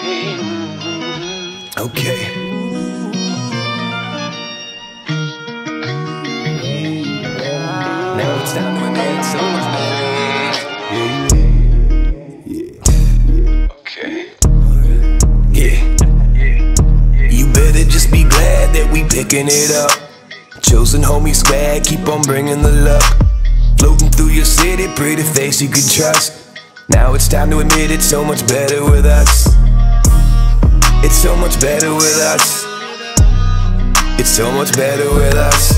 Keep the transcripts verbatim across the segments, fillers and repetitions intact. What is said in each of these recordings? Okay. Now it's time to make some money. Yeah, yeah, yeah. Okay. Yeah. Yeah. You better just be glad that we picking it up. Chosen homie swag, keep on bringing the luck. Floating through your city, pretty face you could trust. Now it's time to admit it's so much better with us. It's so much better with us. It's so much better with us.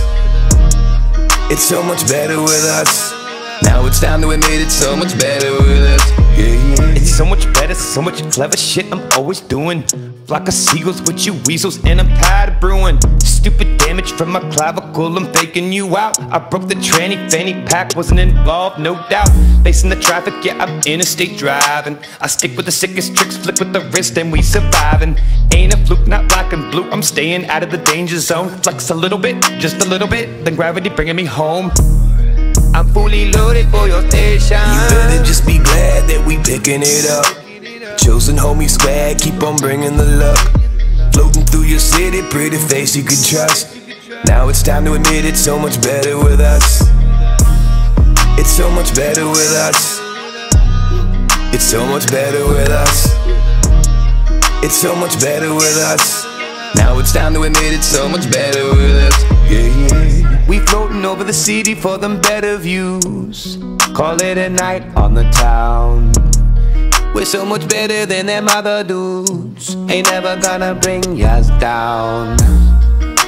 It's so much better with us. Now it's time to admit it's so much better with us. Yeah, yeah. It's so much better, so much clever shit I'm always doing. Flock of seagulls with you weasels, and I'm tired of brewing. Stupid damage from my clavicle, I'm faking you out. I broke the tranny, fanny pack wasn't involved, no doubt. Facing the traffic, yeah, I'm interstate driving. I stick with the sickest tricks, flick with the wrist, and we surviving. Ain't a fluke, not black and blue, I'm staying out of the danger zone. Flex a little bit, just a little bit, then gravity bringing me home. I'm fully loaded for your station. You better just be glad that we picking it up. Chosen homie swag, keep on bringing the luck. Floating through your city, pretty face you could trust. Now it's time to admit it's so much better with us. It's so much better with us. It's so much better with us. It's so much better with us. Now it's time to admit it's so much better with us. Yeah, yeah. We floating over the city for them better views. Call it a night on the town. We're so much better than them other dudes. Ain't never gonna bring us down.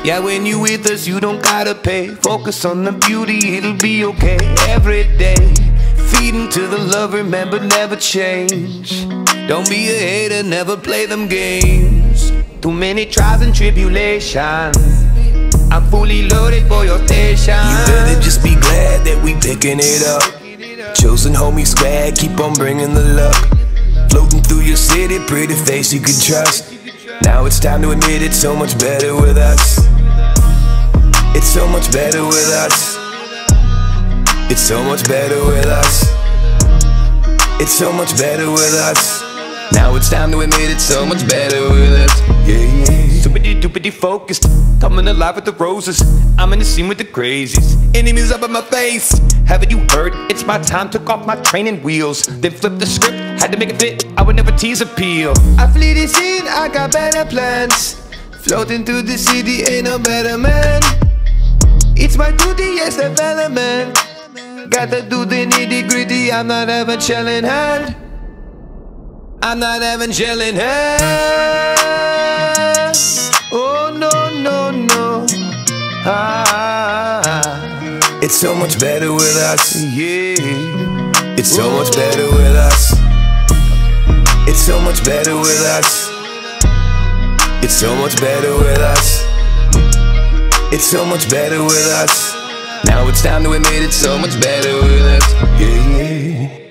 Yeah, when you with us, you don't gotta pay. Focus on the beauty, it'll be okay. Every day, feeding to the love, remember never change. Don't be a hater, never play them games. Too many trials and tribulations. I'm fully loaded for your station. You better just be glad that we picking it up. Chosen homie swag, keep on bringing the luck. Floating through your city, pretty face you could trust. Now it's time to admit it's so much better with us. It's so much better with us. It's so much better with us. It's so much better with us. Now it's time to admit it's so much better with us. Yeah, yeah. Stupidity, dupidity focused. Coming alive with the roses. I'm in the scene with the crazies. Enemies up in my face. Haven't you heard? It's my time. Took off my training wheels. Then flipped the script. Had to make it fit, I would never tease appeal. I flee the scene, I got better plans. Floating through the city, ain't no better man. It's my duty, yes, development. Gotta do the nitty gritty, I'm not having chillin' hand. I'm not having chillin' hand. Oh no, no, no. Ah. It's so much better with us, yeah. It's so Ooh. Much better with us. It's so much better with us. It's so much better with us. It's so much better with us. Now it's time to admit it's so much better with us. Yeah, yeah.